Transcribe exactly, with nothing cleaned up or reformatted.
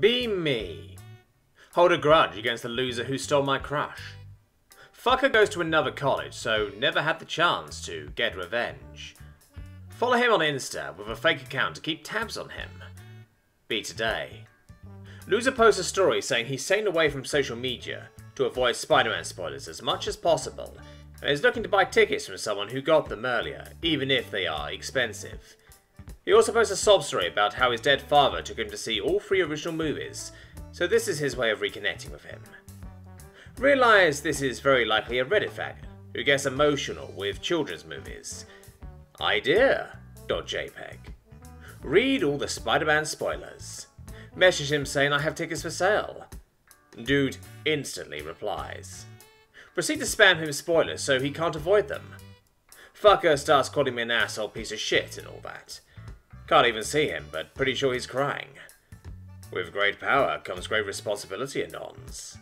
Be me. Hold a grudge against the loser who stole my crush. Fucker goes to another college, so never had the chance to get revenge. Follow him on Insta with a fake account to keep tabs on him. Be today. Loser posts a story saying he's staying away from social media to avoid Spider-Man spoilers as much as possible, and is looking to buy tickets from someone who got them earlier, even if they are expensive. He also posts a sob story about how his dead father took him to see all three original movies, so this is his way of reconnecting with him. Realise this is very likely a Reddit faggot who gets emotional with children's movies. Idea.jpg. Read all the Spider-Man spoilers. Message him saying I have tickets for sale. Dude instantly replies. Proceed to spam him spoilers so he can't avoid them. Fucker starts calling me an asshole piece of shit and all that. Can't even see him, but pretty sure he's crying. With great power comes great responsibility, Anons.